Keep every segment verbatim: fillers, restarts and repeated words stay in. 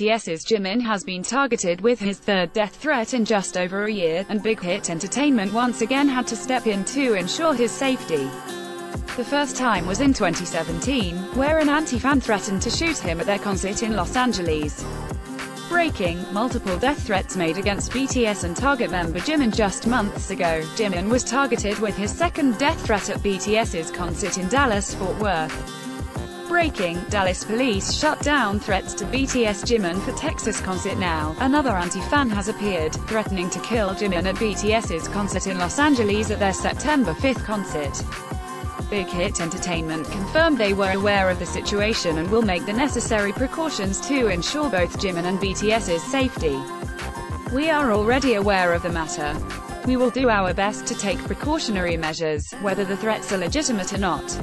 B T S's Jimin has been targeted with his third death threat in just over a year, and Big Hit Entertainment once again had to step in to ensure his safety. The first time was in twenty seventeen, where an anti-fan threatened to shoot him at their concert in Los Angeles. Breaking multiple death threats made against B T S and Target member Jimin just months ago, Jimin was targeted with his second death threat at B T S's concert in Dallas, Fort Worth. Breaking Dallas police shut down threats to B T S Jimin for Texas concert now. Another anti-fan has appeared, threatening to kill Jimin at B T S's concert in Los Angeles at their September fifth concert. Big Hit Entertainment confirmed they were aware of the situation and will make the necessary precautions to ensure both Jimin and B T S's safety. We are already aware of the matter. We will do our best to take precautionary measures, whether the threats are legitimate or not.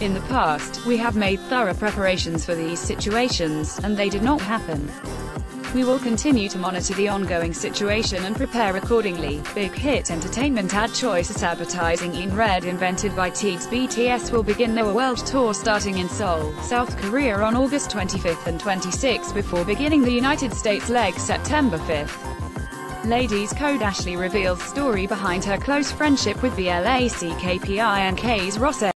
In the past, we have made thorough preparations for these situations, and they did not happen. We will continue to monitor the ongoing situation and prepare accordingly. Big Hit Entertainment ad choices advertising in red invented by Teague's. B T S will begin their world tour starting in Seoul, South Korea on August twenty-fifth and twenty-sixth before beginning the United States leg September fifth. Ladies Code. Ashley reveals story behind her close friendship with BLACKPINK's Rosé's